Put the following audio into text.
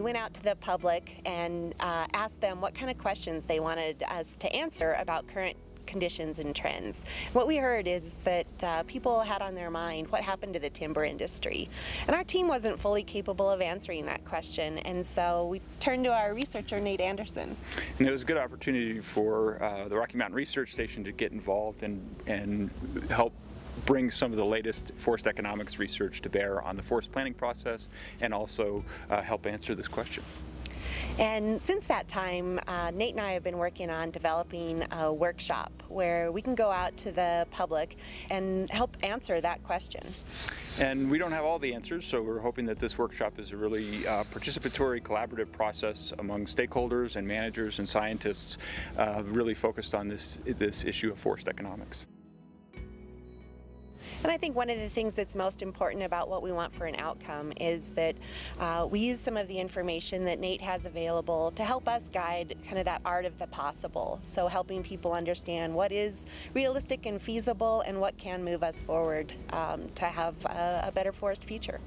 we went out to the public and asked them what kind of questions they wanted us to answer about current conditions and trends. What we heard is that people had on their mind what happened to the timber industry, and our team wasn't fully capable of answering that question, and so we turned to our researcher, Nate Anderson. And it was a good opportunity for the Rocky Mountain Research Station to get involved and help bring some of the latest forest economics research to bear on the forest planning process and also help answer this question. And since that time, Nate and I have been working on developing a workshop where we can go out to the public and help answer that question. And we don't have all the answers, so we're hoping that this workshop is a really participatory, collaborative process among stakeholders and managers and scientists really focused on this issue of forest economics. And I think one of the things that's most important about what we want for an outcome is that we use some of the information that Nate has available to help us guide kind of that art of the possible. So helping people understand what is realistic and feasible and what can move us forward to have a better forest future.